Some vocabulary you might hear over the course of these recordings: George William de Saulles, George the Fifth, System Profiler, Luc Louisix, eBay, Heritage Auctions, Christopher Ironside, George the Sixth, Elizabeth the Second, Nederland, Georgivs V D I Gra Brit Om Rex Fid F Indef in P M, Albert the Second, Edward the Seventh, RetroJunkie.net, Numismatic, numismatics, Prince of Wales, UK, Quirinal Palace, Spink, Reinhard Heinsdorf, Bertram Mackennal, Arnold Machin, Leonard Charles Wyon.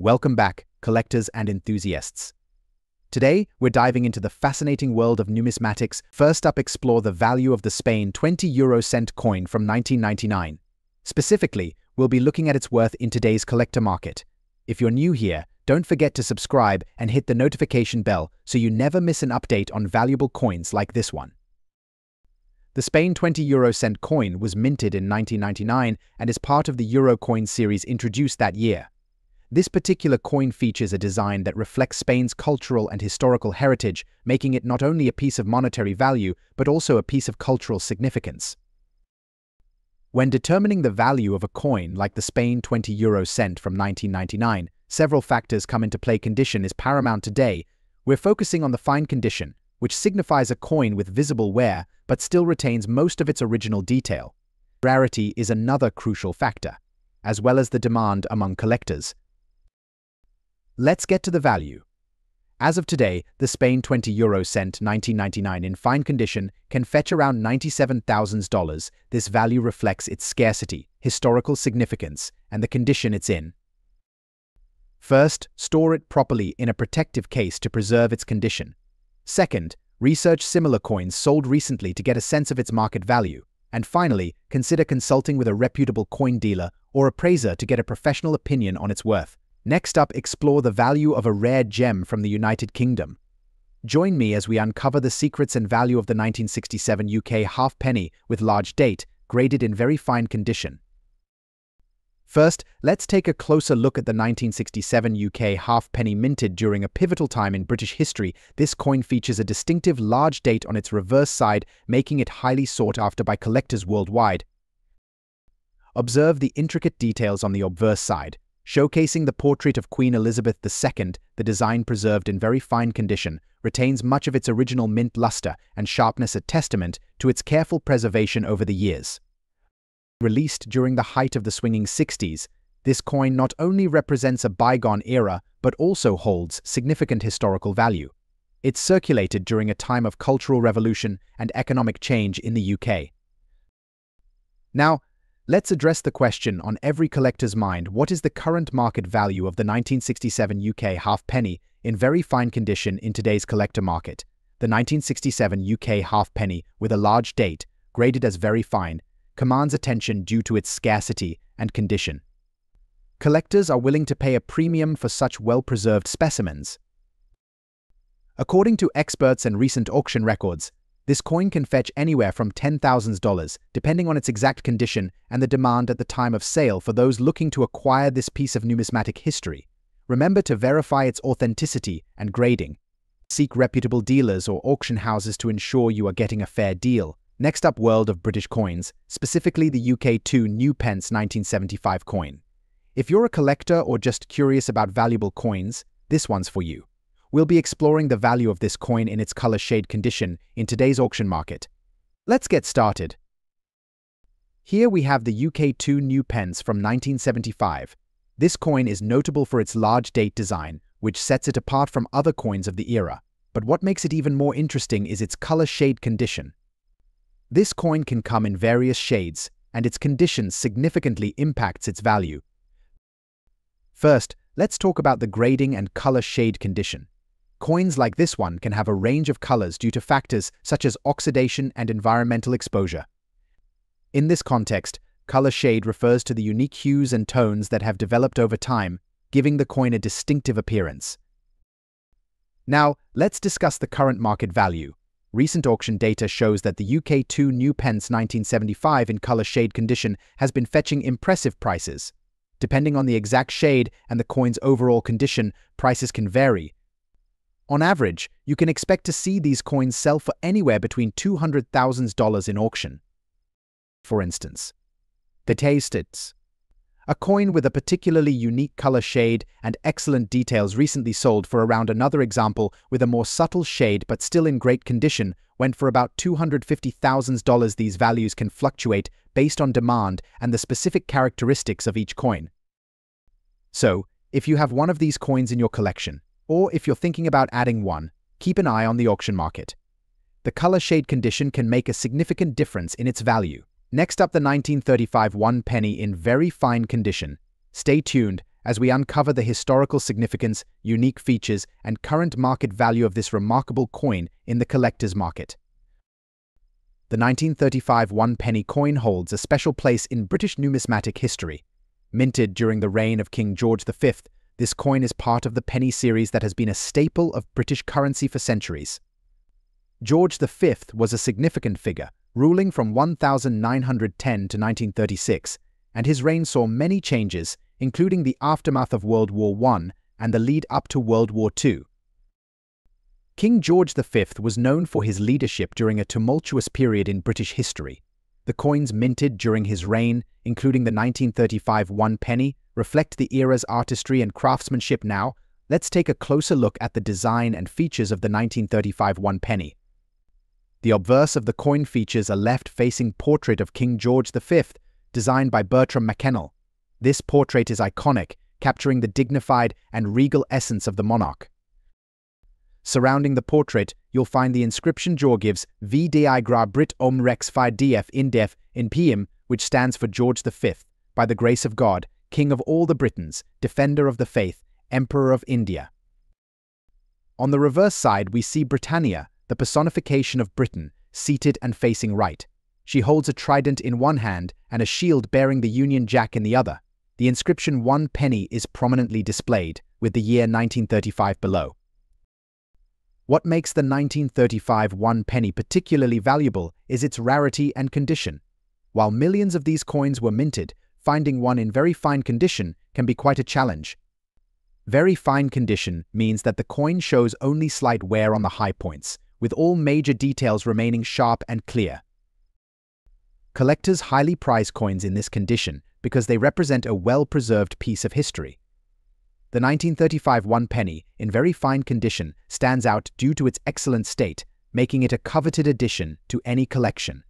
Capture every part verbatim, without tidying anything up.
Welcome back, collectors and enthusiasts. Today, we're diving into the fascinating world of numismatics. First up, explore the value of the Spain twenty euro cent coin from nineteen ninety-nine. Specifically, we'll be looking at its worth in today's collector market. If you're new here, don't forget to subscribe and hit the notification bell so you never miss an update on valuable coins like this one. The Spain twenty euro cent coin was minted in nineteen ninety-nine and is part of the euro coin series introduced that year. This particular coin features a design that reflects Spain's cultural and historical heritage, making it not only a piece of monetary value, but also a piece of cultural significance. When determining the value of a coin like the Spain twenty euro cent from nineteen ninety-nine, several factors come into play. Condition is paramount today. We're focusing on the fine condition, which signifies a coin with visible wear, but still retains most of its original detail. Rarity is another crucial factor, as well as the demand among collectors. Let's get to the value. As of today, the Spain twenty euro cent nineteen ninety-nine in fine condition can fetch around ninety-seven thousand dollars. This value reflects its scarcity, historical significance, and the condition it's in. First, store it properly in a protective case to preserve its condition. Second, research similar coins sold recently to get a sense of its market value. And finally, consider consulting with a reputable coin dealer or appraiser to get a professional opinion on its worth. Next up, explore the value of a rare gem from the United Kingdom. Join me as we uncover the secrets and value of the nineteen sixty-seven U K halfpenny with large date, graded in very fine condition. First, let's take a closer look at the nineteen sixty-seven U K halfpenny minted during a pivotal time in British history. This coin features a distinctive large date on its reverse side, making it highly sought after by collectors worldwide. Observe the intricate details on the obverse side, showcasing the portrait of Queen Elizabeth the Second, the design preserved in very fine condition, retains much of its original mint luster and sharpness, a testament to its careful preservation over the years. Released during the height of the swinging sixties, this coin not only represents a bygone era, but also holds significant historical value. It circulated during a time of cultural revolution and economic change in the U K. Now, let's address the question on every collector's mind: what is the current market value of the nineteen sixty-seven U K halfpenny in very fine condition in today's collector market? The nineteen sixty-seven U K halfpenny with a large date, graded as very fine, commands attention due to its scarcity and condition. Collectors are willing to pay a premium for such well-preserved specimens. According to experts and recent auction records, this coin can fetch anywhere from ten thousand dollars, depending on its exact condition and the demand at the time of sale, for those looking to acquire this piece of numismatic history. Remember to verify its authenticity and grading. Seek reputable dealers or auction houses to ensure you are getting a fair deal. Next up, world of British coins, specifically the U K two new pence nineteen seventy-five coin. If you're a collector or just curious about valuable coins, this one's for you. We'll be exploring the value of this coin in its color shade condition in today's auction market. Let's get started. Here we have the U K two new pence from nineteen seventy-five. This coin is notable for its large date design, which sets it apart from other coins of the era. But what makes it even more interesting is its color shade condition. This coin can come in various shades, and its condition significantly impacts its value. First, let's talk about the grading and color shade condition. Coins like this one can have a range of colors due to factors such as oxidation and environmental exposure. In this context, color shade refers to the unique hues and tones that have developed over time, giving the coin a distinctive appearance. Now, let's discuss the current market value. Recent auction data shows that the U K two new pence nineteen seventy-five in color shade condition has been fetching impressive prices. Depending on the exact shade and the coin's overall condition, prices can vary. On average, you can expect to see these coins sell for anywhere between two hundred thousand dollars in auction. For instance, the Tastets, a coin with a particularly unique color shade and excellent details, recently sold for around. Another example with a more subtle shade but still in great condition went for about two hundred fifty thousand dollars. These values can fluctuate based on demand and the specific characteristics of each coin. So, if you have one of these coins in your collection, or if you're thinking about adding one, keep an eye on the auction market. The color shade condition can make a significant difference in its value. Next up, the nineteen thirty-five one penny in very fine condition. Stay tuned as we uncover the historical significance, unique features, and current market value of this remarkable coin in the collector's market. The nineteen thirty-five one-penny coin holds a special place in British numismatic history. Minted during the reign of King George the Fifth, this coin is part of the penny series that has been a staple of British currency for centuries. George the Fifth was a significant figure, ruling from one thousand nine hundred ten to nineteen thirty-six, and his reign saw many changes, including the aftermath of World War One and the lead-up to World War Two. King George the Fifth was known for his leadership during a tumultuous period in British history. The coins minted during his reign, including the nineteen thirty-five one-penny, reflect the era's artistry and craftsmanship. Now, let's take a closer look at the design and features of the nineteen thirty-five one-penny. The obverse of the coin features a left-facing portrait of King George the Fifth, designed by Bertram Mackennal. This portrait is iconic, capturing the dignified and regal essence of the monarch. Surrounding the portrait, you'll find the inscription Georgivs V D I Gra Brit Om Rex Fid F Indef in P M, which stands for George the Fifth, by the grace of God, King of all the Britons, Defender of the Faith, Emperor of India. On the reverse side, we see Britannia, the personification of Britain, seated and facing right. She holds a trident in one hand and a shield bearing the Union Jack in the other. The inscription One Penny is prominently displayed, with the year nineteen thirty-five below. What makes the nineteen thirty-five one penny particularly valuable is its rarity and condition. While millions of these coins were minted, finding one in very fine condition can be quite a challenge. Very fine condition means that the coin shows only slight wear on the high points, with all major details remaining sharp and clear. Collectors highly prize coins in this condition because they represent a well-preserved piece of history. The nineteen thirty-five one-penny, in very fine condition, stands out due to its excellent state, making it a coveted addition to any collection.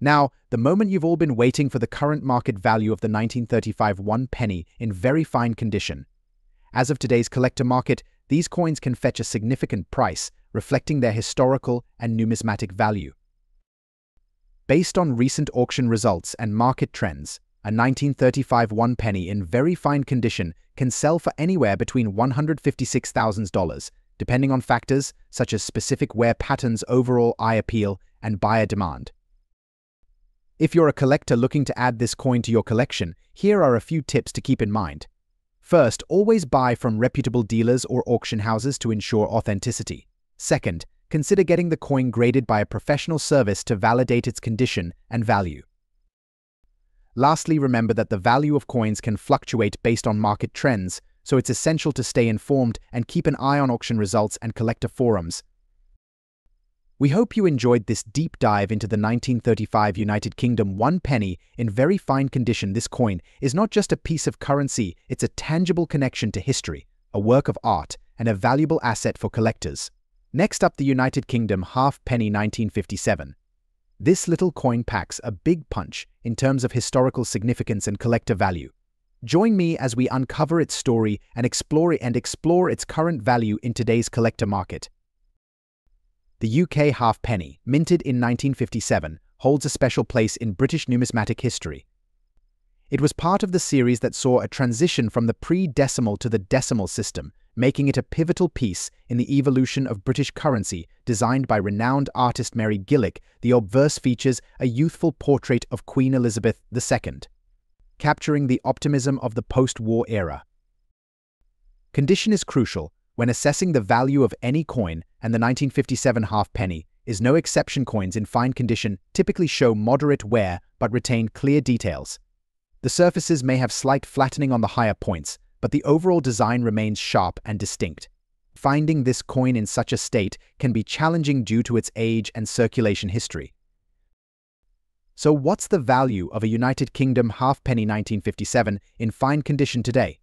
Now, the moment you've all been waiting for the current market value of the nineteen thirty-five one-penny in very fine condition. As of today's collector market, these coins can fetch a significant price, reflecting their historical and numismatic value. Based on recent auction results and market trends, a nineteen thirty-five one-penny in very fine condition can sell for anywhere between one hundred fifty-six thousand dollars, depending on factors such as specific wear patterns, overall eye appeal, and buyer demand. If you're a collector looking to add this coin to your collection, here are a few tips to keep in mind. First, always buy from reputable dealers or auction houses to ensure authenticity. Second, consider getting the coin graded by a professional service to validate its condition and value. Lastly, remember that the value of coins can fluctuate based on market trends, so it's essential to stay informed and keep an eye on auction results and collector forums. We hope you enjoyed this deep dive into the nineteen thirty-five United Kingdom one penny in very fine condition. This coin is not just a piece of currency, it's a tangible connection to history, a work of art, and a valuable asset for collectors. Next up, the United Kingdom half penny nineteen fifty-seven. This little coin packs a big punch in terms of historical significance and collector value. Join me as we uncover its story and explore and explore its current value in today's collector market. The U K halfpenny, minted in nineteen fifty-seven, holds a special place in British numismatic history. It was part of the series that saw a transition from the pre-decimal to the decimal system, making it a pivotal piece in the evolution of British currency. Designed by renowned artist Mary Gillick, the obverse features a youthful portrait of Queen Elizabeth the Second, capturing the optimism of the post-war era. Condition is crucial when assessing the value of any coin, and the nineteen fifty-seven halfpenny is no exception. Coins in fine condition typically show moderate wear but retain clear details. The surfaces may have slight flattening on the higher points, but the overall design remains sharp and distinct. Finding this coin in such a state can be challenging due to its age and circulation history. So what's the value of a United Kingdom halfpenny nineteen fifty-seven in fine condition today?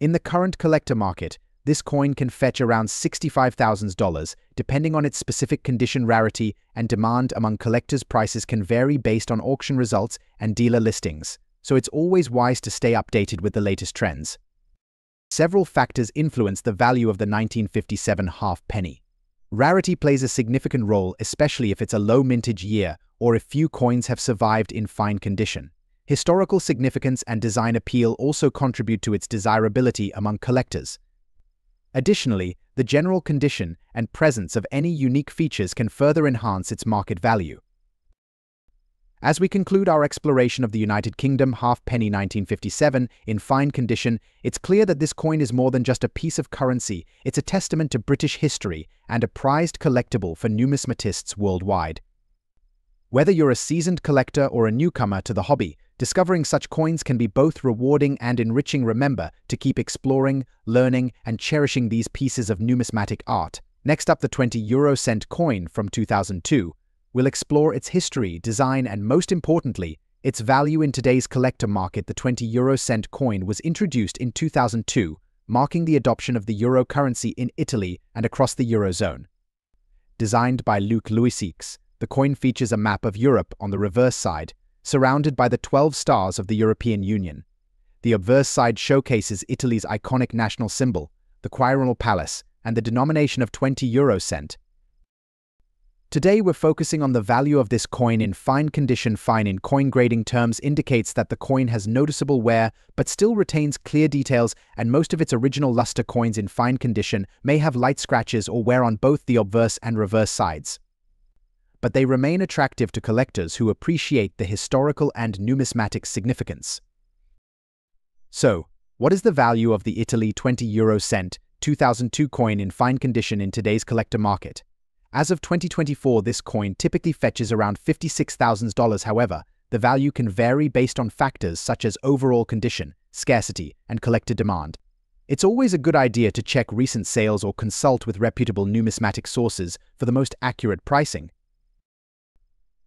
In the current collector market, this coin can fetch around sixty-five thousand dollars, depending on its specific condition. Rarity and demand among collectors. Prices can vary based on auction results and dealer listings, so it's always wise to stay updated with the latest trends. Several factors influence the value of the nineteen fifty-seven halfpenny. Rarity plays a significant role, especially if it's a low mintage year or if few coins have survived in fine condition. Historical significance and design appeal also contribute to its desirability among collectors. Additionally, the general condition and presence of any unique features can further enhance its market value. As we conclude our exploration of the United Kingdom halfpenny nineteen fifty-seven in fine condition, it's clear that this coin is more than just a piece of currency, it's a testament to British history and a prized collectible for numismatists worldwide. Whether you're a seasoned collector or a newcomer to the hobby, discovering such coins can be both rewarding and enriching. Remember to keep exploring, learning, and cherishing these pieces of numismatic art. Next up, the twenty euro cent coin from two thousand two. We'll explore its history, design, and most importantly, its value in today's collector market. The twenty euro cent coin was introduced in two thousand two, marking the adoption of the euro currency in Italy and across the eurozone. Designed by Luc Louisix, the coin features a map of Europe on the reverse side, surrounded by the twelve stars of the European Union. The obverse side showcases Italy's iconic national symbol, the Quirinal Palace, and the denomination of twenty euro cent. Today we're focusing on the value of this coin in fine condition. Fine in coin grading terms indicates that the coin has noticeable wear but still retains clear details, and most of its original luster. Coins in fine condition may have light scratches or wear on both the obverse and reverse sides, but they remain attractive to collectors who appreciate the historical and numismatic significance. So, what is the value of the Italy twenty euro cent two thousand two coin in fine condition in today's collector market? As of twenty twenty-four, this coin typically fetches around fifty-six thousand dollars. However, the value can vary based on factors such as overall condition, scarcity, and collector demand. It's always a good idea to check recent sales or consult with reputable numismatic sources for the most accurate pricing.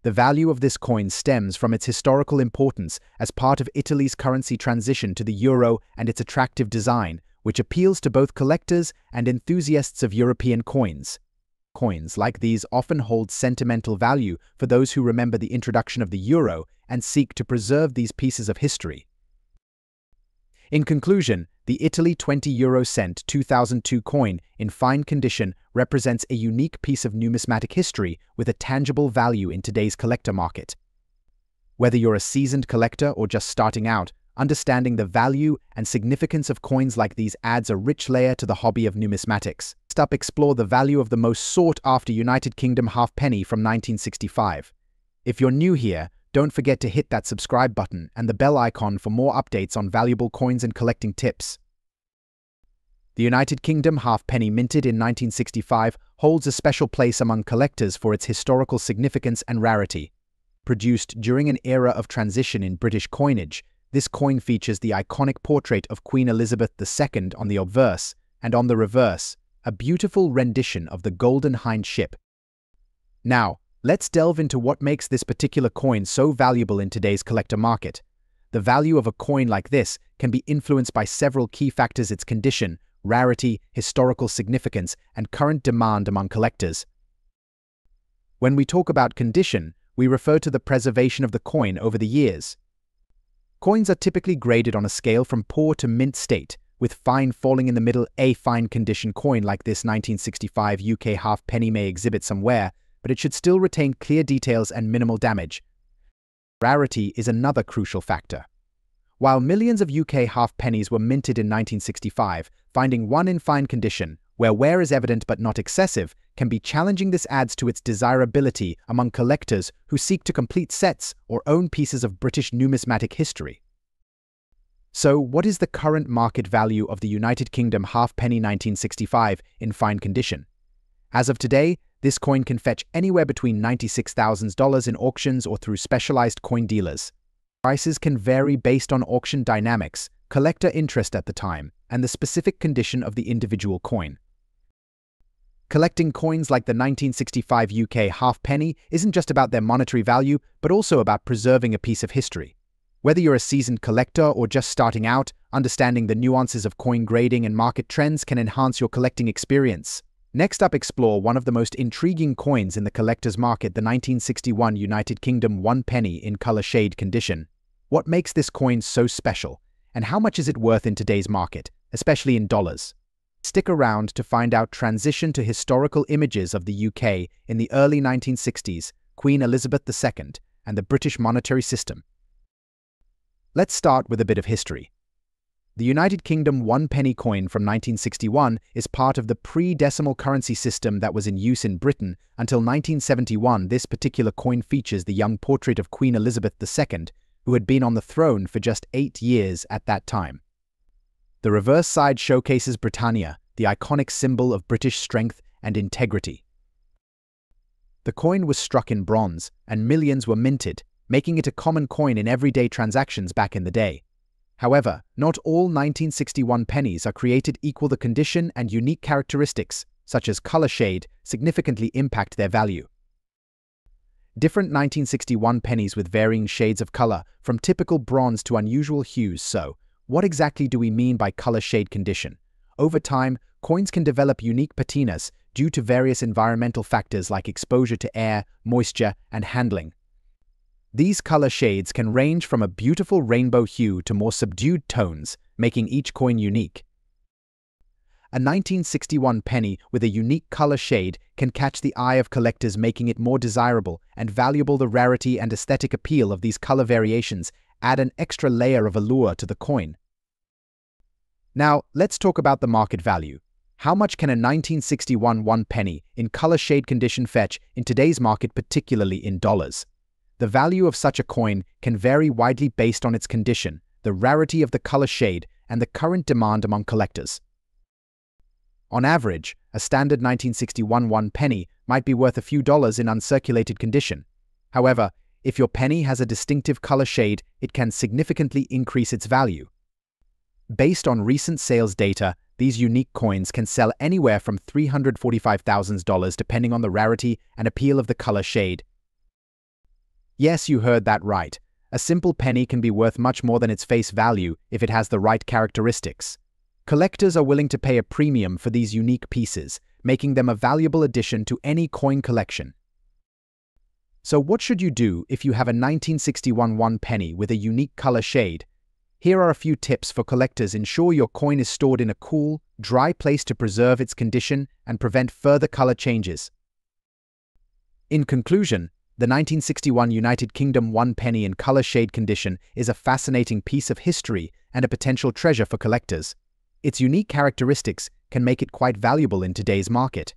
The value of this coin stems from its historical importance as part of Italy's currency transition to the euro and its attractive design, which appeals to both collectors and enthusiasts of European coins. Coins like these often hold sentimental value for those who remember the introduction of the euro and seek to preserve these pieces of history. In conclusion, the Italy twenty euro cent two thousand two coin in fine condition represents a unique piece of numismatic history with a tangible value in today's collector market. Whether you're a seasoned collector or just starting out, understanding the value and significance of coins like these adds a rich layer to the hobby of numismatics. Next up, explore the value of the most sought-after United Kingdom halfpenny from nineteen sixty-five. If you're new here, don't forget to hit that subscribe button and the bell icon for more updates on valuable coins and collecting tips. The United Kingdom halfpenny, minted in nineteen sixty-five, holds a special place among collectors for its historical significance and rarity. Produced during an era of transition in British coinage, this coin features the iconic portrait of Queen Elizabeth the Second on the obverse, and on the reverse, a beautiful rendition of the Golden Hind ship. Now, let's delve into what makes this particular coin so valuable in today's collector market. The value of a coin like this can be influenced by several key factors: its condition, rarity, historical significance, and current demand among collectors. When we talk about condition, we refer to the preservation of the coin over the years. Coins are typically graded on a scale from poor to mint state, with fine falling in the middle. A fine condition coin like this nineteen sixty-five U K halfpenny may exhibit some wear, but it should still retain clear details and minimal damage. Rarity is another crucial factor. While millions of U K halfpennies were minted in nineteen sixty-five, finding one in fine condition, where wear is evident but not excessive, can be challenging. This adds to its desirability among collectors who seek to complete sets or own pieces of British numismatic history. So, what is the current market value of the United Kingdom halfpenny nineteen sixty-five in fine condition? As of today, this coin can fetch anywhere between ninety-six thousand dollars in auctions or through specialized coin dealers. Prices can vary based on auction dynamics, collector interest at the time, and the specific condition of the individual coin. Collecting coins like the nineteen sixty-five U K halfpenny isn't just about their monetary value, but also about preserving a piece of history. Whether you're a seasoned collector or just starting out, understanding the nuances of coin grading and market trends can enhance your collecting experience. Next up, explore one of the most intriguing coins in the collector's market, the nineteen sixty-one United Kingdom one penny in color shade condition. What makes this coin so special, and how much is it worth in today's market, especially in dollars? Stick around to find out. Transition to historical images of the U K in the early nineteen sixties, Queen Elizabeth the Second, and the British monetary system. Let's start with a bit of history. The United Kingdom one penny coin from nineteen sixty-one is part of the pre-decimal currency system that was in use in Britain until nineteen seventy-one. This particular coin features the young portrait of Queen Elizabeth the Second, who had been on the throne for just eight years at that time. The reverse side showcases Britannia, the iconic symbol of British strength and integrity. The coin was struck in bronze, and millions were minted, making it a common coin in everyday transactions back in the day. However, not all nineteen sixty-one pennies are created equal. The condition and unique characteristics, such as color shade, significantly impact their value. Different nineteen sixty-one pennies with varying shades of color, from typical bronze to unusual hues. So, what exactly do we mean by color shade condition? Over time, coins can develop unique patinas due to various environmental factors like exposure to air, moisture, and handling. These color shades can range from a beautiful rainbow hue to more subdued tones, making each coin unique. A nineteen sixty-one penny with a unique color shade can catch the eye of collectors, making it more desirable and valuable. The rarity and aesthetic appeal of these color variations add an extra layer of allure to the coin. Now, let's talk about the market value. How much can a nineteen sixty-one one penny in color shade condition fetch in today's market, particularly in dollars? The value of such a coin can vary widely based on its condition, the rarity of the color shade, and the current demand among collectors. On average, a standard nineteen sixty-one one penny might be worth a few dollars in uncirculated condition. However, if your penny has a distinctive color shade, it can significantly increase its value. Based on recent sales data, these unique coins can sell anywhere from three hundred forty-five thousand dollars depending on the rarity and appeal of the color shade. Yes, you heard that right. A simple penny can be worth much more than its face value if it has the right characteristics. Collectors are willing to pay a premium for these unique pieces, making them a valuable addition to any coin collection. So what should you do if you have a nineteen sixty-one one penny with a unique color shade? Here are a few tips for collectors. Ensure your coin is stored in a cool, dry place to preserve its condition and prevent further color changes. In conclusion, the nineteen sixty-one United Kingdom one penny in color shade condition is a fascinating piece of history and a potential treasure for collectors. Its unique characteristics can make it quite valuable in today's market.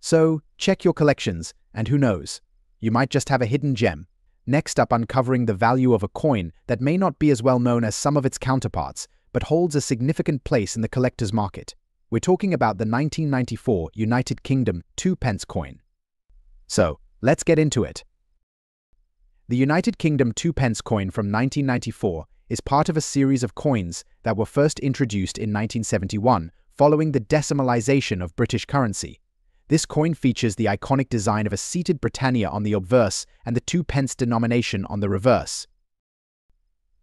So, check your collections, and who knows, you might just have a hidden gem. Next up, uncovering the value of a coin that may not be as well known as some of its counterparts, but holds a significant place in the collector's market. We're talking about the nineteen ninety-four United Kingdom two pence coin. So, let's get into it. The United Kingdom two pence coin from nineteen ninety-four is part of a series of coins that were first introduced in nineteen seventy-one following the decimalization of British currency. This coin features the iconic design of a seated Britannia on the obverse and the two pence denomination on the reverse.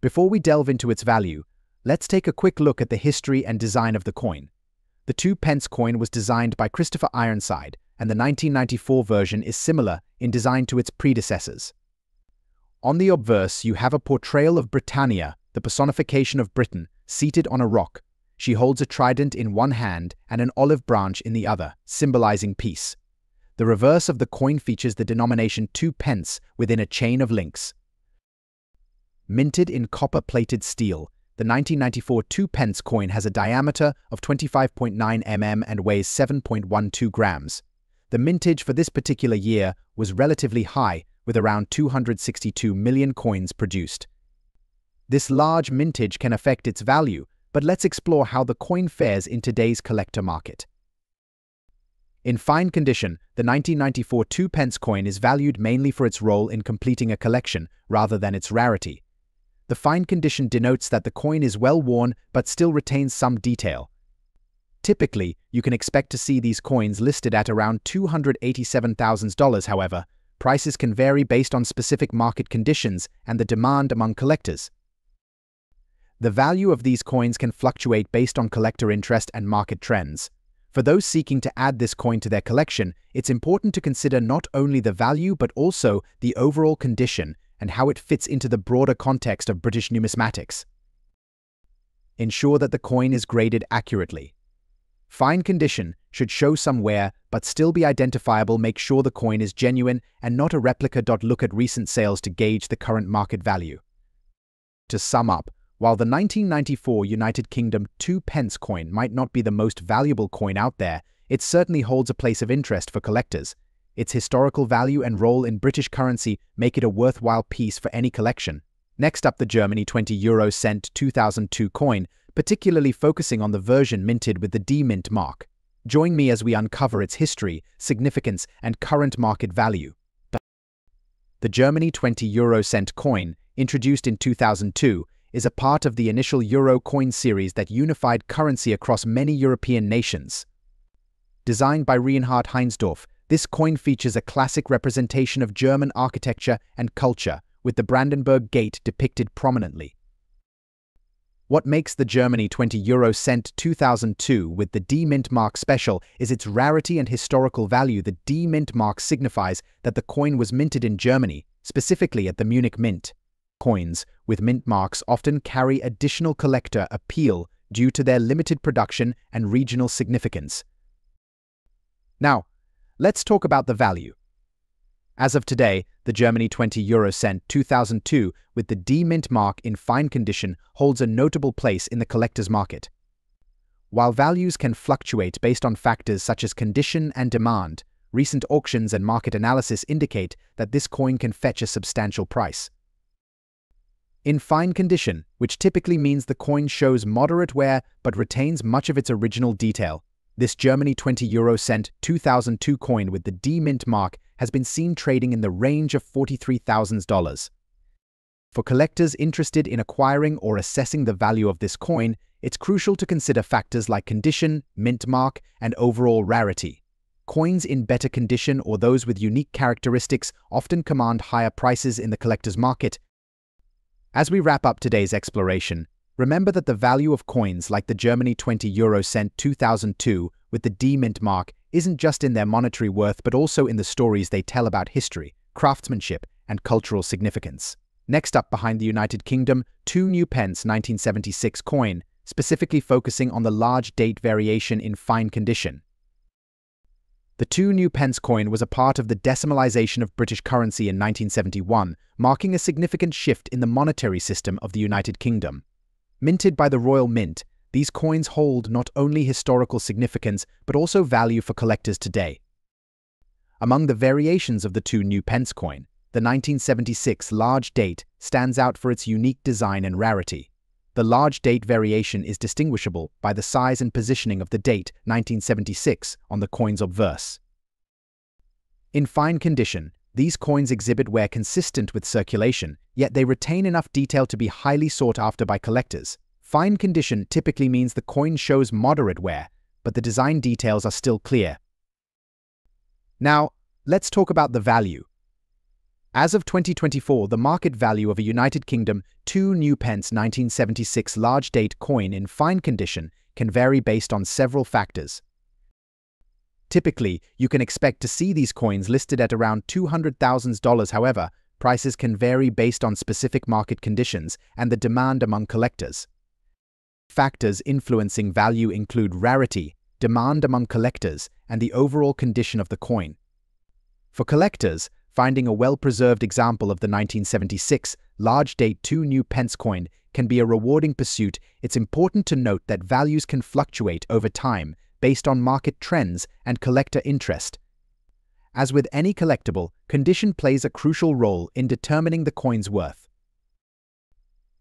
Before we delve into its value, let's take a quick look at the history and design of the coin. The two pence coin was designed by Christopher Ironside, and the nineteen ninety-four version is similar in design to its predecessors. On the obverse, you have a portrayal of Britannia, the personification of Britain, seated on a rock. She holds a trident in one hand and an olive branch in the other, symbolizing peace. The reverse of the coin features the denomination two pence within a chain of links. Minted in copper-plated steel, the nineteen ninety-four two pence coin has a diameter of twenty-five point nine millimeters and weighs seven point one two grams. The mintage for this particular year was relatively high, with around two hundred sixty-two million coins produced. This large mintage can affect its value, but let's explore how the coin fares in today's collector market. In fine condition, the nineteen ninety-four two pence coin is valued mainly for its role in completing a collection rather than its rarity. The fine condition denotes that the coin is well worn but still retains some detail. Typically, you can expect to see these coins listed at around two hundred eighty-seven thousand dollars. However, prices can vary based on specific market conditions and the demand among collectors. The value of these coins can fluctuate based on collector interest and market trends. For those seeking to add this coin to their collection, it's important to consider not only the value but also the overall condition and how it fits into the broader context of British numismatics. Ensure that the coin is graded accurately. Fine condition should show some wear but still be identifiable. Make sure the coin is genuine and not a replica. Look at recent sales to gauge the current market value. To sum up, while the nineteen ninety-four United Kingdom two pence coin might not be the most valuable coin out there, it certainly holds a place of interest for collectors. Its historical value and role in British currency make it a worthwhile piece for any collection. Next up, the Germany twenty euro cent two thousand two coin, particularly focusing on the version minted with the D-Mint mark. Join me as we uncover its history, significance, and current market value. The Germany twenty euro cent coin, introduced in two thousand two, is a part of the initial euro coin series that unified currency across many European nations. Designed by Reinhard Heinsdorf, this coin features a classic representation of German architecture and culture, with the Brandenburg Gate depicted prominently. What makes the Germany twenty euro cent two thousand two with the D-Mint mark special is its rarity and historical value. The D-Mint mark signifies that the coin was minted in Germany, specifically at the Munich Mint. Coins with mint marks often carry additional collector appeal due to their limited production and regional significance. Now, let's talk about the value. As of today, the Germany twenty euro cent two thousand two with the D-Mint mark in fine condition holds a notable place in the collector's market. While values can fluctuate based on factors such as condition and demand, recent auctions and market analysis indicate that this coin can fetch a substantial price. In fine condition, which typically means the coin shows moderate wear but retains much of its original detail, this Germany twenty euro cent two thousand two coin with the D-Mint mark has been seen trading in the range of forty-three thousand dollars. For collectors interested in acquiring or assessing the value of this coin, it's crucial to consider factors like condition, mint mark, and overall rarity. Coins in better condition or those with unique characteristics often command higher prices in the collector's market. As we wrap up today's exploration, remember that the value of coins like the Germany twenty euro cent two thousand two with the D-Mint mark isn't just in their monetary worth but also in the stories they tell about history, craftsmanship, and cultural significance. Next up, behind the United Kingdom, two new pence nineteen seventy-six coin, specifically focusing on the large date variation in fine condition. The two new pence coin was a part of the decimalization of British currency in nineteen seventy-one, marking a significant shift in the monetary system of the United Kingdom. Minted by the Royal Mint, these coins hold not only historical significance but also value for collectors today. Among the variations of the two new pence coin, the nineteen seventy-six large date stands out for its unique design and rarity. The large date variation is distinguishable by the size and positioning of the date nineteen seventy-six on the coin's obverse. In fine condition, these coins exhibit wear consistent with circulation, yet they retain enough detail to be highly sought after by collectors. Fine condition typically means the coin shows moderate wear, but the design details are still clear. Now, let's talk about the value. As of twenty twenty-four, the market value of a United Kingdom two new pence nineteen seventy-six large date coin in fine condition can vary based on several factors. Typically, you can expect to see these coins listed at around two hundred thousand dollars. However, prices can vary based on specific market conditions and the demand among collectors. Factors influencing value include rarity, demand among collectors, and the overall condition of the coin. For collectors, finding a well-preserved example of the nineteen seventy-six large date two new pence coin can be a rewarding pursuit. It's important to note that values can fluctuate over time based on market trends and collector interest. As with any collectible, condition plays a crucial role in determining the coin's worth.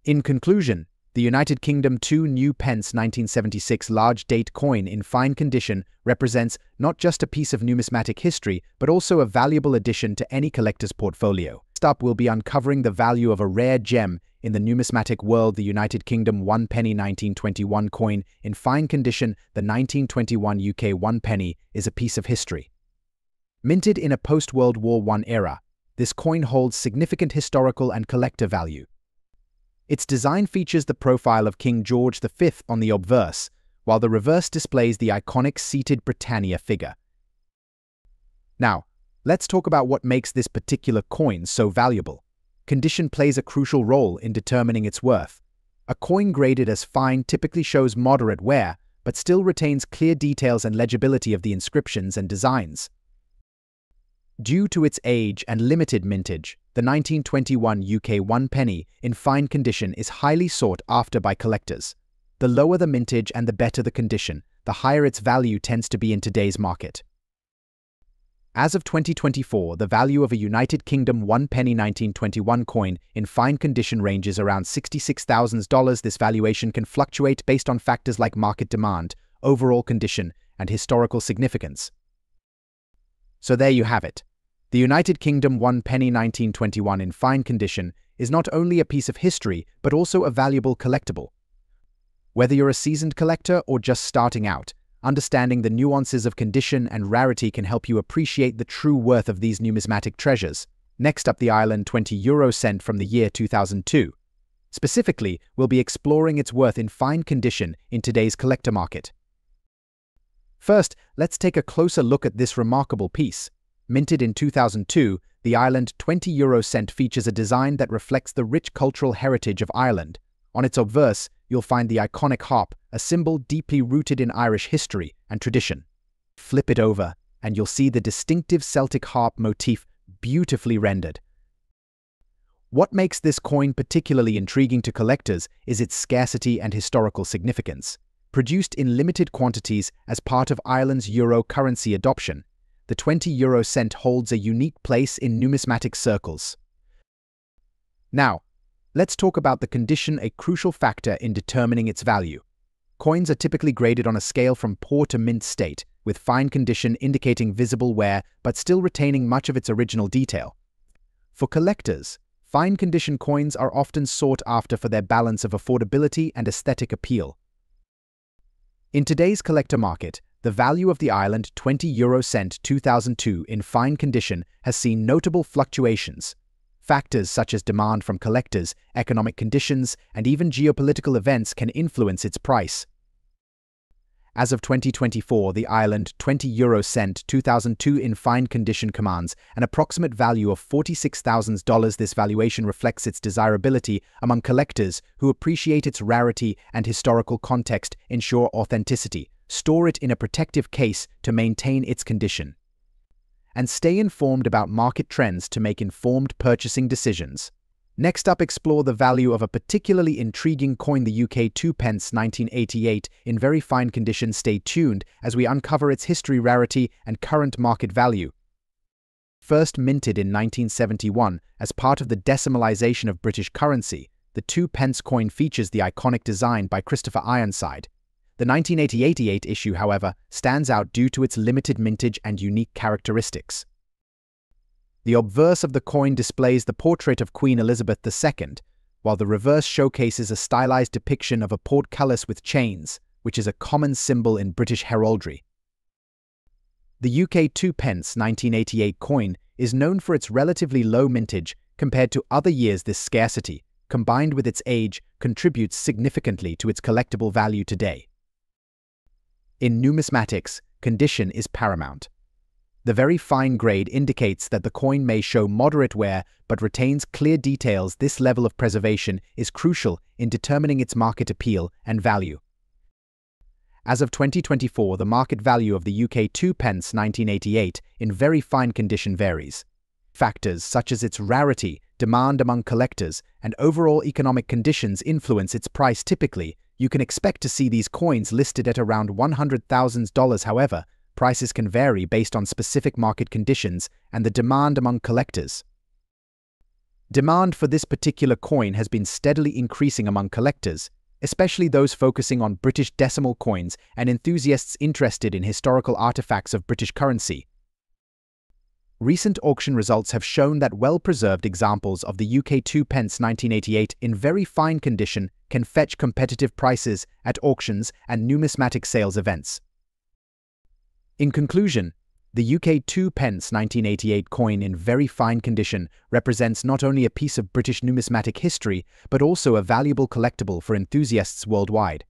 In conclusion, the United Kingdom two new pence nineteen seventy-six large date coin in fine condition represents not just a piece of numismatic history but also a valuable addition to any collector's portfolio. Next up, we'll be uncovering the value of a rare gem in the numismatic world, the United Kingdom one penny nineteen twenty-one coin in fine condition. The nineteen twenty-one U K one penny is a piece of history. Minted in a post-World War One era, this coin holds significant historical and collector value. Its design features the profile of King George the Fifth on the obverse, while the reverse displays the iconic seated Britannia figure. Now, let's talk about what makes this particular coin so valuable. Condition plays a crucial role in determining its worth. A coin graded as fine typically shows moderate wear, but still retains clear details and legibility of the inscriptions and designs. Due to its age and limited mintage, the nineteen twenty-one U K one penny in fine condition is highly sought after by collectors. The lower the mintage and the better the condition, the higher its value tends to be in today's market. As of twenty twenty-four, the value of a United Kingdom one penny nineteen twenty-one coin in fine condition ranges around sixty-six thousand dollars. This valuation can fluctuate based on factors like market demand, overall condition, and historical significance. So there you have it. The United Kingdom one penny nineteen twenty-one in fine condition is not only a piece of history, but also a valuable collectible. Whether you're a seasoned collector or just starting out, understanding the nuances of condition and rarity can help you appreciate the true worth of these numismatic treasures. Next up the island twenty euro cent from the year two thousand two. Specifically, we'll be exploring its worth in fine condition in today's collector market. First, let's take a closer look at this remarkable piece. Minted in two thousand two, the Ireland twenty euro cent features a design that reflects the rich cultural heritage of Ireland. On its obverse, you'll find the iconic harp, a symbol deeply rooted in Irish history and tradition. Flip it over, and you'll see the distinctive Celtic harp motif beautifully rendered. What makes this coin particularly intriguing to collectors is its scarcity and historical significance. Produced in limited quantities as part of Ireland's euro currency adoption, the twenty euro cent holds a unique place in numismatic circles. Now, let's talk about the condition, a crucial factor in determining its value. Coins are typically graded on a scale from poor to mint state, with fine condition indicating visible wear but still retaining much of its original detail. For collectors, fine condition coins are often sought after for their balance of affordability and aesthetic appeal. In today's collector market, the value of the Ireland twenty euro cent two thousand two in fine condition has seen notable fluctuations. Factors such as demand from collectors, economic conditions, and even geopolitical events can influence its price. As of twenty twenty-four, the Ireland twenty euro cent two thousand two in fine condition commands an approximate value of forty-six thousand dollars. This valuation reflects its desirability among collectors who appreciate its rarity and historical context, ensure authenticity, store it in a protective case to maintain its condition, and stay informed about market trends to make informed purchasing decisions. Next up, explore the value of a particularly intriguing coin, the U K two pence nineteen eighty-eight in very fine condition. Stay tuned as we uncover its history, rarity, and current market value. First minted in nineteen seventy-one as part of the decimalisation of British currency, the two pence coin features the iconic design by Christopher Ironside. The nineteen eighty-eight issue, however, stands out due to its limited mintage and unique characteristics. The obverse of the coin displays the portrait of Queen Elizabeth the Second, while the reverse showcases a stylized depiction of a portcullis with chains, which is a common symbol in British heraldry. The U K two pence nineteen eighty-eight coin is known for its relatively low mintage compared to other years. This scarcity, combined with its age, contributes significantly to its collectible value today. In numismatics, condition is paramount. The very fine grade indicates that the coin may show moderate wear but retains clear details. This level of preservation is crucial in determining its market appeal and value. As of twenty twenty-four, the market value of the U K two pence nineteen eighty-eight in very fine condition varies. Factors such as its rarity, demand among collectors, and overall economic conditions influence its price. Typically, you can expect to see these coins listed at around one hundred thousand dollars. However, prices can vary based on specific market conditions and the demand among collectors. Demand for this particular coin has been steadily increasing among collectors, especially those focusing on British decimal coins and enthusiasts interested in historical artifacts of British currency. Recent auction results have shown that well-preserved examples of the U K two pence nineteen eighty-eight in very fine condition can fetch competitive prices at auctions and numismatic sales events. In conclusion, the U K two pence nineteen eighty-eight coin in very fine condition represents not only a piece of British numismatic history, but also a valuable collectible for enthusiasts worldwide.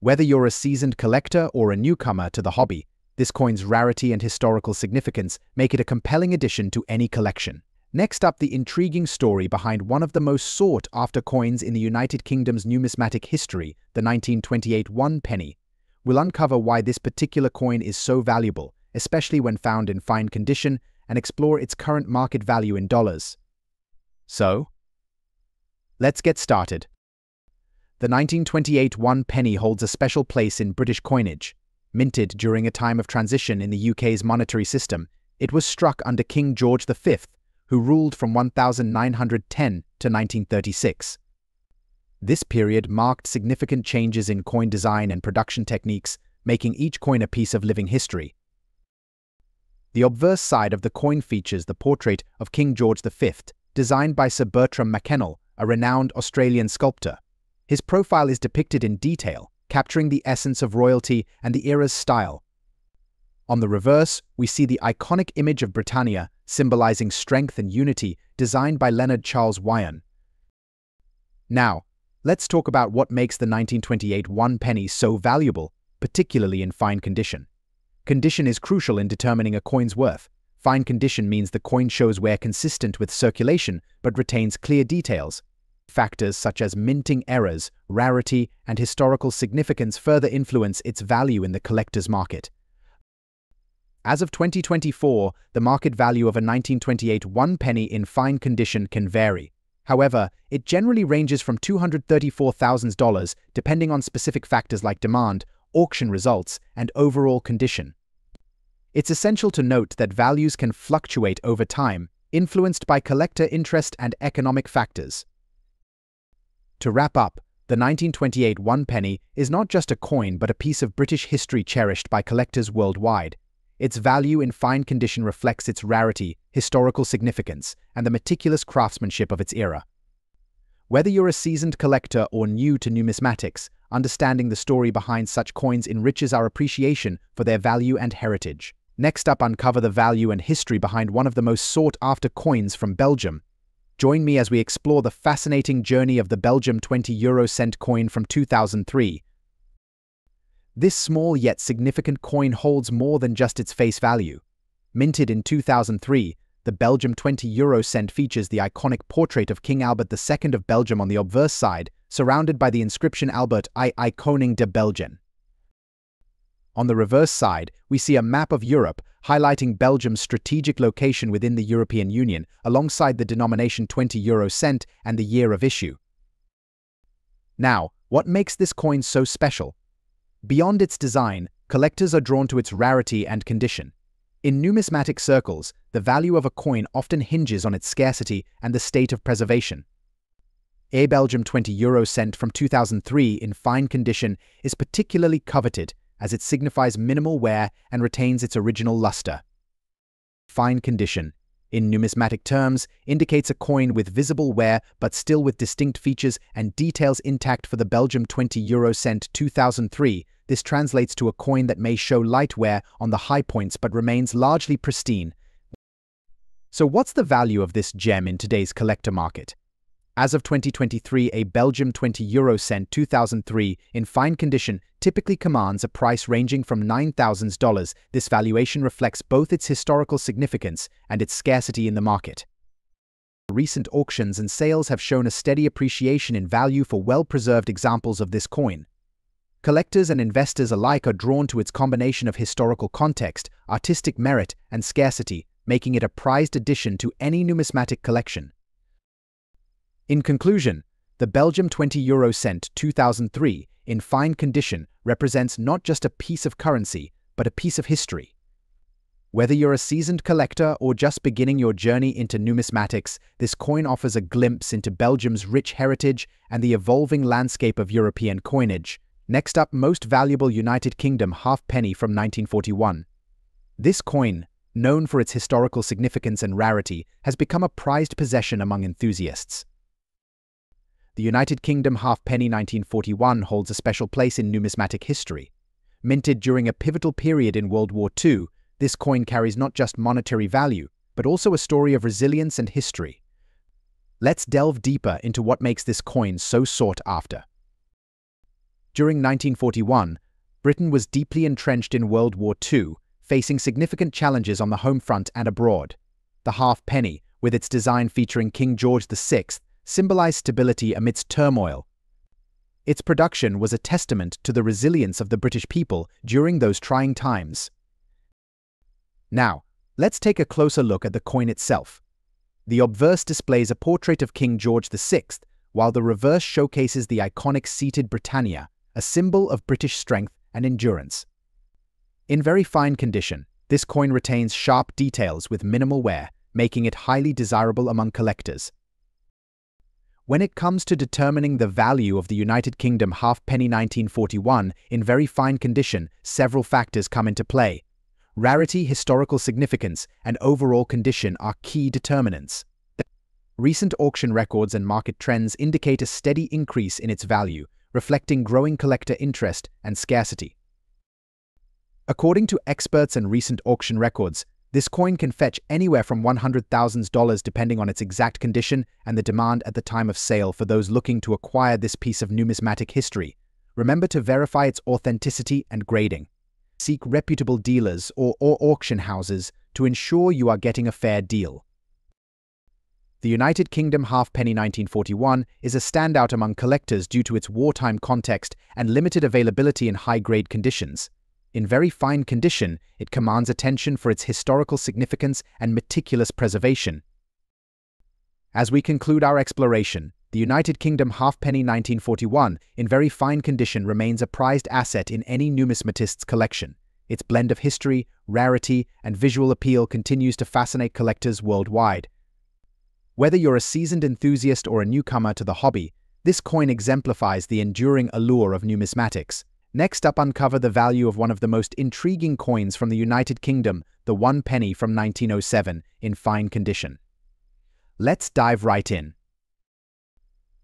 Whether you're a seasoned collector or a newcomer to the hobby, this coin's rarity and historical significance make it a compelling addition to any collection. Next up, the intriguing story behind one of the most sought-after coins in the United Kingdom's numismatic history, the nineteen twenty-eight one penny. We'll uncover why this particular coin is so valuable, especially when found in fine condition, and explore its current market value in dollars. So, let's get started. The nineteen twenty-eight one penny holds a special place in British coinage. Minted during a time of transition in the U K's monetary system, it was struck under King George the Fifth, who ruled from one thousand nine hundred ten to nineteen thirty-six. This period marked significant changes in coin design and production techniques, making each coin a piece of living history. The obverse side of the coin features the portrait of King George the Fifth, designed by Sir Bertram Mackennal, a renowned Australian sculptor. His profile is depicted in detail, capturing the essence of royalty and the era's style. On the reverse, we see the iconic image of Britannia, symbolizing strength and unity, designed by Leonard Charles Wyon. Now, let's talk about what makes the nineteen twenty-eight one penny so valuable, particularly in fine condition. Condition is crucial in determining a coin's worth. Fine condition means the coin shows wear consistent with circulation but retains clear details. Factors such as minting errors, rarity, and historical significance further influence its value in the collector's market. As of twenty twenty-four, the market value of a nineteen twenty-eight one penny in fine condition can vary. However, it generally ranges from two hundred thirty-four thousand dollars, depending on specific factors like demand, auction results, and overall condition. It's essential to note that values can fluctuate over time, influenced by collector interest and economic factors. To wrap up, the nineteen twenty-eight one penny is not just a coin but a piece of British history cherished by collectors worldwide. Its value in fine condition reflects its rarity, historical significance, and the meticulous craftsmanship of its era. Whether you're a seasoned collector or new to numismatics, understanding the story behind such coins enriches our appreciation for their value and heritage. Next up, uncover the value and history behind one of the most sought-after coins from Belgium. Join me as we explore the fascinating journey of the Belgium twenty euro cent coin from two thousand three. This small yet significant coin holds more than just its face value. Minted in two thousand three, the Belgium twenty euro cent features the iconic portrait of King Albert the Second of Belgium on the obverse side, surrounded by the inscription Albert the Second Koning der Belgen. On the reverse side, we see a map of Europe, highlighting Belgium's strategic location within the European Union, alongside the denomination twenty euro cent and the year of issue. Now, what makes this coin so special? Beyond its design, collectors are drawn to its rarity and condition. In numismatic circles, the value of a coin often hinges on its scarcity and the state of preservation. A Belgium twenty euro cent from two thousand three in fine condition is particularly coveted as it signifies minimal wear and retains its original luster. Fine condition, in numismatic terms, indicates a coin with visible wear but still with distinct features and details intact. For the Belgium twenty euro cent two thousand three, this translates to a coin that may show light wear on the high points but remains largely pristine. So what's the value of this gem in today's collector market? As of twenty twenty-three, a Belgium twenty euro cent two thousand three in fine condition typically commands a price ranging from nine thousand dollars. This valuation reflects both its historical significance and its scarcity in the market. Recent auctions and sales have shown a steady appreciation in value for well-preserved examples of this coin. Collectors and investors alike are drawn to its combination of historical context, artistic merit, and scarcity, making it a prized addition to any numismatic collection. In conclusion, the Belgium twenty euro cent two thousand three in fine condition represents not just a piece of currency, but a piece of history. Whether you're a seasoned collector or just beginning your journey into numismatics, this coin offers a glimpse into Belgium's rich heritage and the evolving landscape of European coinage. Next up, most valuable United Kingdom halfpenny from nineteen forty-one. This coin, known for its historical significance and rarity, has become a prized possession among enthusiasts. The United Kingdom halfpenny nineteen forty-one holds a special place in numismatic history. Minted during a pivotal period in World War Two, this coin carries not just monetary value, but also a story of resilience and history. Let's delve deeper into what makes this coin so sought after. During nineteen forty-one, Britain was deeply entrenched in World War Two, facing significant challenges on the home front and abroad. The halfpenny, with its design featuring King George the Sixth, symbolized stability amidst turmoil. Its production was a testament to the resilience of the British people during those trying times. Now, Let's take a closer look at the coin itself. The obverse displays a portrait of King George the Sixth, while the reverse showcases the iconic seated Britannia, a symbol of British strength and endurance. In very fine condition, this coin retains sharp details with minimal wear, making it highly desirable among collectors. When it comes to determining the value of the United Kingdom halfpenny nineteen forty-one in very fine condition, several factors come into play. Rarity, historical significance, and overall condition are key determinants. Recent auction records and market trends indicate a steady increase in its value, reflecting growing collector interest and scarcity. According to experts and recent auction records, this coin can fetch anywhere from one hundred thousand dollars depending on its exact condition and the demand at the time of sale for those looking to acquire this piece of numismatic history. Remember to verify its authenticity and grading. Seek reputable dealers or, or auction houses to ensure you are getting a fair deal. The United Kingdom halfpenny nineteen forty-one is a standout among collectors due to its wartime context and limited availability in high-grade conditions. In very fine condition, it commands attention for its historical significance and meticulous preservation. As we conclude our exploration, the United Kingdom halfpenny nineteen forty-one in very fine condition remains a prized asset in any numismatist's collection. Its blend of history, rarity, and visual appeal continues to fascinate collectors worldwide. Whether you're a seasoned enthusiast or a newcomer to the hobby, this coin exemplifies the enduring allure of numismatics. Next up, uncover the value of one of the most intriguing coins from the United Kingdom, the one penny from nineteen oh seven, in fine condition. Let's dive right in.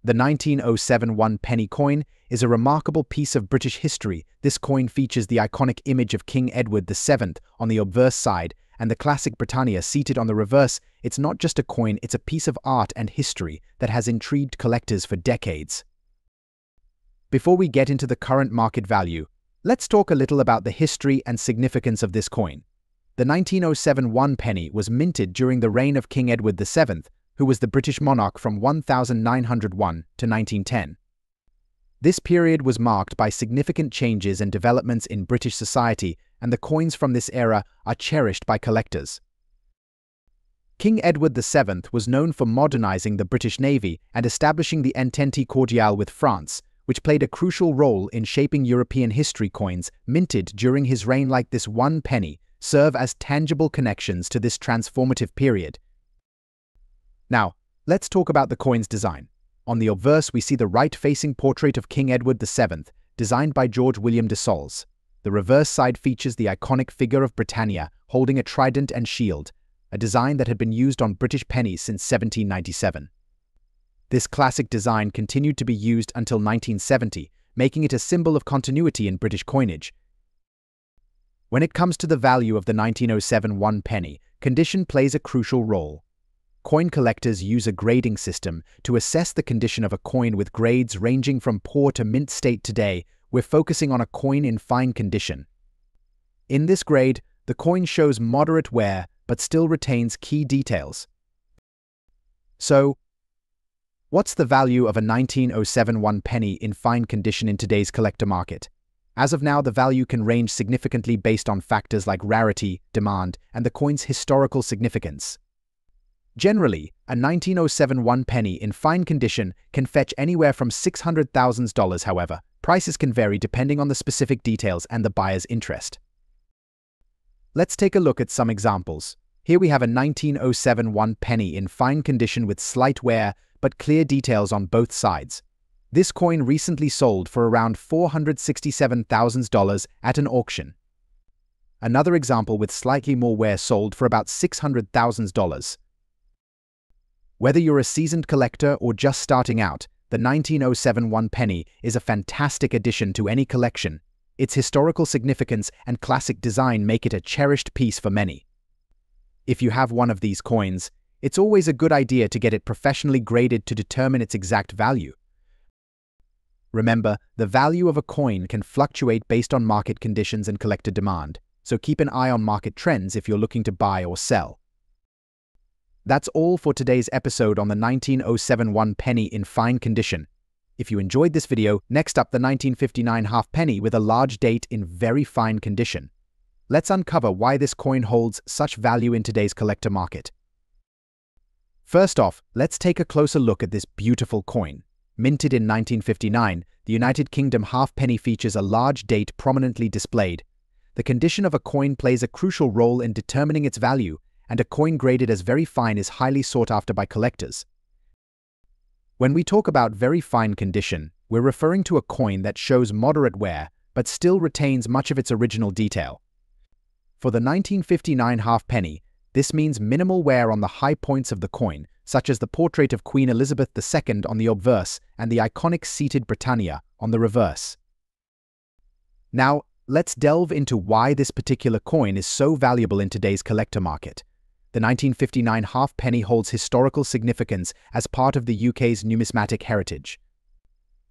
The nineteen oh seven one penny coin is a remarkable piece of British history. This coin features the iconic image of King Edward the Seventh on the obverse side and the classic Britannia seated on the reverse. It's not just a coin, it's a piece of art and history that has intrigued collectors for decades. Before we get into the current market value, let's talk a little about the history and significance of this coin. The nineteen oh seven one penny was minted during the reign of King Edward the Seventh, who was the British monarch from nineteen oh one to nineteen ten. This period was marked by significant changes and developments in British society, and the coins from this era are cherished by collectors. King Edward the Seventh was known for modernizing the British Navy and establishing the Entente Cordiale with France, which played a crucial role in shaping European history. Coins minted during his reign like this one penny serve as tangible connections to this transformative period. Now, let's talk about the coin's design. On the obverse, we see the right-facing portrait of King Edward the Seventh, designed by George William de Saulles. The reverse side features the iconic figure of Britannia holding a trident and shield, a design that had been used on British pennies since seventeen ninety-seven. This classic design continued to be used until nineteen seventy, making it a symbol of continuity in British coinage. When it comes to the value of the nineteen oh seven one penny, condition plays a crucial role. Coin collectors use a grading system to assess the condition of a coin with grades ranging from poor to mint state. Today, we're focusing on a coin in fine condition. In this grade, the coin shows moderate wear but still retains key details. So, what's the value of a nineteen oh seven one penny in fine condition in today's collector market? As of now, the value can range significantly based on factors like rarity, demand, and the coin's historical significance. Generally, a nineteen oh seven one penny in fine condition can fetch anywhere from six hundred thousand dollars. However, prices can vary depending on the specific details and the buyer's interest. Let's take a look at some examples. Here we have a nineteen oh seven one penny in fine condition with slight wear, but clear details on both sides. This coin recently sold for around four hundred sixty-seven thousand dollars at an auction. Another example with slightly more wear sold for about six hundred thousand dollars. Whether you're a seasoned collector or just starting out, the nineteen oh seven one penny is a fantastic addition to any collection. Its historical significance and classic design make it a cherished piece for many. If you have one of these coins, it's always a good idea to get it professionally graded to determine its exact value. Remember, the value of a coin can fluctuate based on market conditions and collector demand, so keep an eye on market trends if you're looking to buy or sell. That's all for today's episode on the nineteen oh seven one penny in fine condition. If you enjoyed this video, next up the nineteen fifty-nine half penny with a large date in very fine condition. let's uncover why this coin holds such value in today's collector market. First off, let's take a closer look at this beautiful coin. Minted in nineteen fifty-nine, the United Kingdom halfpenny features a large date prominently displayed. The condition of a coin plays a crucial role in determining its value, and a coin graded as very fine is highly sought after by collectors. When we talk about very fine condition, we're referring to a coin that shows moderate wear, but still retains much of its original detail. For the nineteen fifty-nine halfpenny, this means minimal wear on the high points of the coin, such as the portrait of Queen Elizabeth the Second on the obverse and the iconic seated Britannia on the reverse. Now, let's delve into why this particular coin is so valuable in today's collector market. The nineteen fifty-nine halfpenny holds historical significance as part of the U K's numismatic heritage.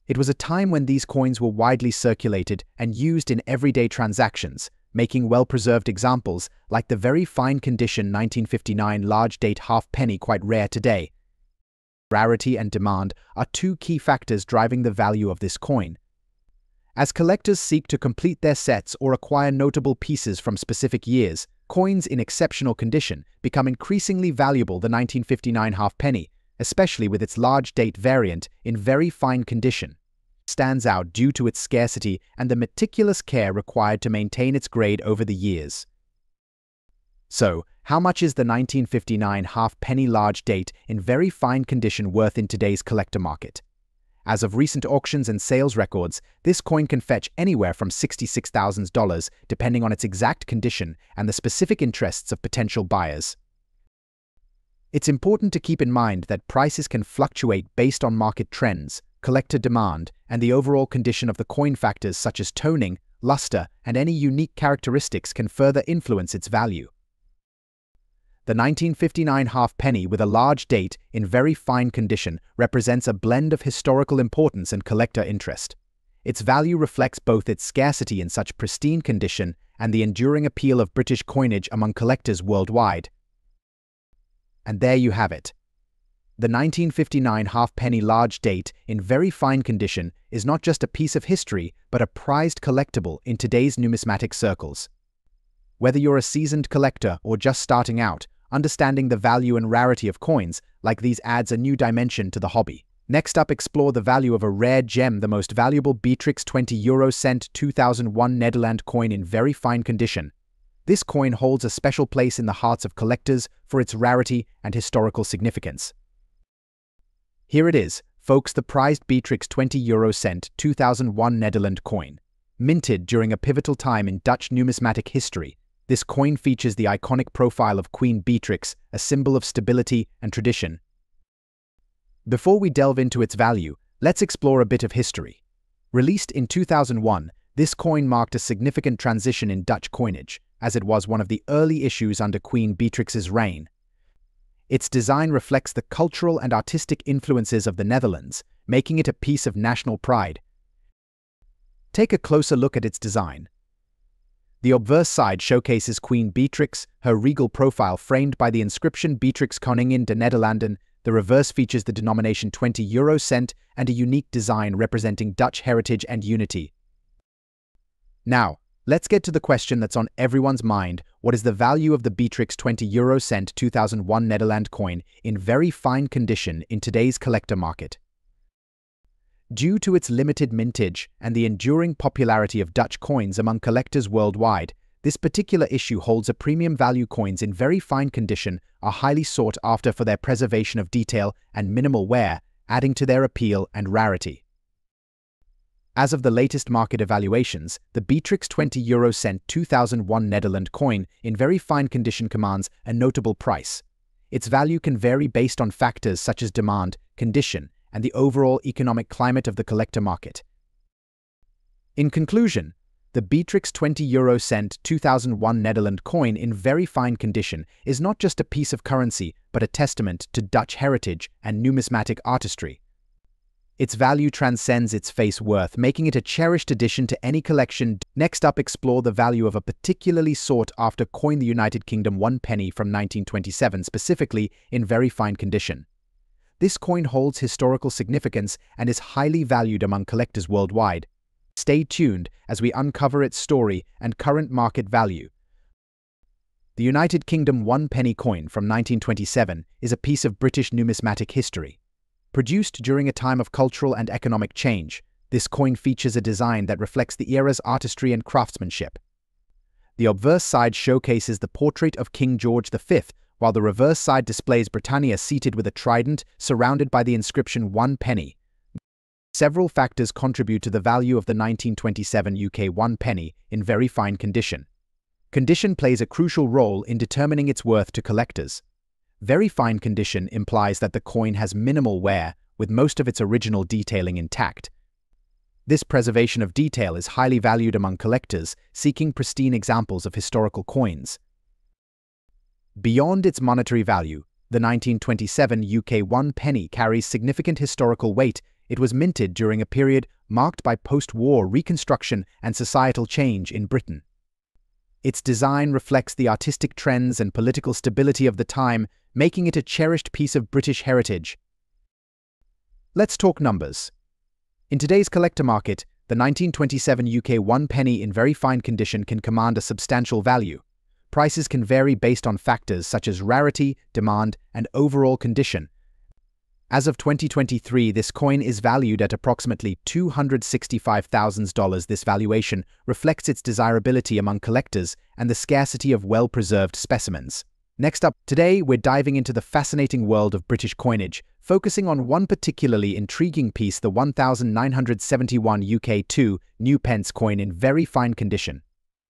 It was a time when these coins were widely circulated and used in everyday transactions, making well-preserved examples like the very fine-condition nineteen fifty-nine large-date halfpenny quite rare today. Rarity and demand are two key factors driving the value of this coin. As collectors seek to complete their sets or acquire notable pieces from specific years, coins in exceptional condition become increasingly valuable. The nineteen fifty-nine halfpenny, especially with its large date variant in very fine condition, stands out due to its scarcity and the meticulous care required to maintain its grade over the years. So, how much is the nineteen fifty-nine halfpenny large date in very fine condition worth in today's collector market? As of recent auctions and sales records, this coin can fetch anywhere from sixty-six thousand dollars, depending on its exact condition and the specific interests of potential buyers. It's important to keep in mind that prices can fluctuate based on market trends, collector demand, and the overall condition of the coin. Factors such as toning, luster, and any unique characteristics can further influence its value. The nineteen fifty-nine halfpenny with a large date in very fine condition represents a blend of historical importance and collector interest. Its value reflects both its scarcity in such pristine condition and the enduring appeal of British coinage among collectors worldwide. And there you have it. The nineteen fifty-nine halfpenny large date in very fine condition is not just a piece of history but a prized collectible in today's numismatic circles. Whether you're a seasoned collector or just starting out, understanding the value and rarity of coins like these adds a new dimension to the hobby. Next up, explore the value of a rare gem, the most valuable Beatrix twenty euro cent two thousand one Nederland coin in very fine condition. This coin holds a special place in the hearts of collectors for its rarity and historical significance. Here it is, folks, the prized Beatrix twenty euro cent two thousand one Nederland coin. Minted during a pivotal time in Dutch numismatic history, this coin features the iconic profile of Queen Beatrix, a symbol of stability and tradition. Before we delve into its value, let's explore a bit of history. Released in two thousand one, this coin marked a significant transition in Dutch coinage, as it was one of the early issues under Queen Beatrix's reign. Its design reflects the cultural and artistic influences of the Netherlands, making it a piece of national pride. Take a closer look at its design. The obverse side showcases Queen Beatrix, her regal profile framed by the inscription Beatrix Koningin der Nederlanden. The reverse features the denomination twenty euro cent and a unique design representing Dutch heritage and unity. Now, let's get to the question that's on everyone's mind. What is the value of the Beatrix twenty euro cent two thousand one Nederland coin in very fine condition in today's collector market? Due to its limited mintage and the enduring popularity of Dutch coins among collectors worldwide, this particular issue holds a premium value. Coins in very fine condition are highly sought after for their preservation of detail and minimal wear, adding to their appeal and rarity. As of the latest market evaluations, the Beatrix twenty euro cent two thousand one Nederland coin in very fine condition commands a notable price. Its value can vary based on factors such as demand, condition, and the overall economic climate of the collector market. In conclusion, the Beatrix twenty euro cent two thousand one Nederland coin in very fine condition is not just a piece of currency but a testament to Dutch heritage and numismatic artistry. Its value transcends its face worth, making it a cherished addition to any collection. Next up, explore the value of a particularly sought-after coin, the United Kingdom one penny from nineteen twenty-seven, specifically in very fine condition. This coin holds historical significance and is highly valued among collectors worldwide. Stay tuned as we uncover its story and current market value. The United Kingdom one penny coin from nineteen twenty-seven is a piece of British numismatic history. Produced during a time of cultural and economic change, this coin features a design that reflects the era's artistry and craftsmanship. The obverse side showcases the portrait of King George the Fifth, while the reverse side displays Britannia seated with a trident surrounded by the inscription one penny. Several factors contribute to the value of the nineteen twenty-seven U K one penny in very fine condition. Condition plays a crucial role in determining its worth to collectors. Very fine condition implies that the coin has minimal wear, with most of its original detailing intact. This preservation of detail is highly valued among collectors seeking pristine examples of historical coins. Beyond its monetary value, the nineteen twenty-seven U K one penny carries significant historical weight. It was minted during a period marked by post-war reconstruction and societal change in Britain. Its design reflects the artistic trends and political stability of the time, making it a cherished piece of British heritage. Let's talk numbers. In today's collector market, the nineteen twenty-seven U K one penny in very fine condition can command a substantial value. Prices can vary based on factors such as rarity, demand, and overall condition. As of twenty twenty-three, this coin is valued at approximately two hundred sixty-five thousand dollars. This valuation reflects its desirability among collectors and the scarcity of well-preserved specimens. Next up, today we're diving into the fascinating world of British coinage, focusing on one particularly intriguing piece, the nineteen seventy-one U K two new pence coin in very fine condition.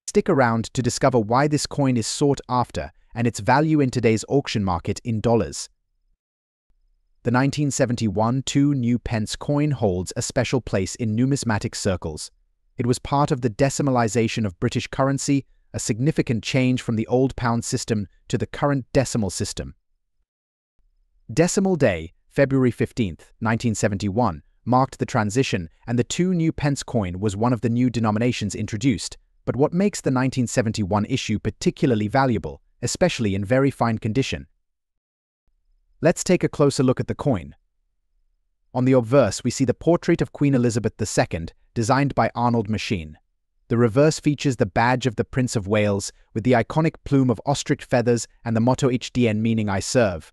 Stick around to discover why this coin is sought after and its value in today's auction market in dollars. The nineteen seventy-one two new pence coin holds a special place in numismatic circles. It was part of the decimalisation of British currency, a significant change from the old pound system to the current decimal system. Decimal Day, February fifteenth nineteen seventy-one, marked the transition, and the two new pence coin was one of the new denominations introduced. But what makes the nineteen seventy-one issue particularly valuable, especially in very fine condition? Let's take a closer look at the coin. On the obverse, we see the portrait of Queen Elizabeth the Second, designed by Arnold Machin. The reverse features the badge of the Prince of Wales, with the iconic plume of ostrich feathers and the motto H D N, meaning I serve.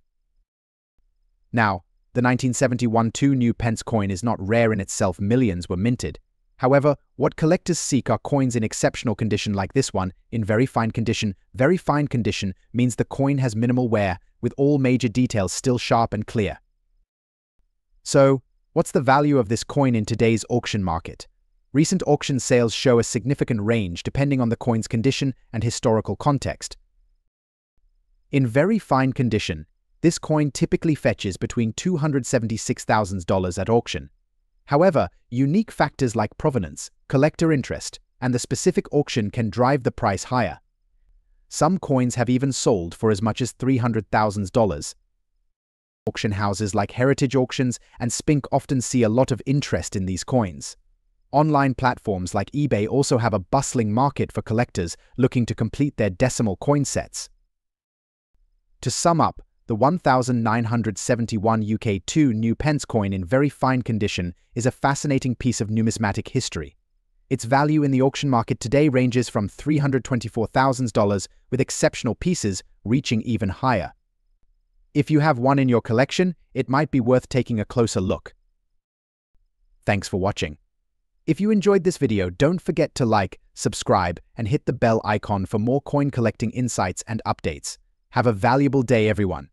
Now, the nineteen seventy-one two new pence coin is not rare in itself. Millions were minted. However, what collectors seek are coins in exceptional condition like this one, in very fine condition. Very fine condition means the coin has minimal wear, with all major details still sharp and clear. So, what's the value of this coin in today's auction market? Recent auction sales show a significant range depending on the coin's condition and historical context. In very fine condition, this coin typically fetches between two hundred seventy-six thousand dollars at auction. However, unique factors like provenance, collector interest, and the specific auction can drive the price higher. Some coins have even sold for as much as three hundred thousand dollars. Auction houses like Heritage Auctions and Spink often see a lot of interest in these coins. Online platforms like eBay also have a bustling market for collectors looking to complete their decimal coin sets. To sum up, the nineteen seventy-one U K two new pence coin in very fine condition is a fascinating piece of numismatic history. Its value in the auction market today ranges from three hundred twenty-four thousand dollars, with exceptional pieces reaching even higher. If you have one in your collection, it might be worth taking a closer look. Thanks for watching. If you enjoyed this video, don't forget to like, subscribe, and hit the bell icon for more coin collecting insights and updates. Have a valuable day, everyone.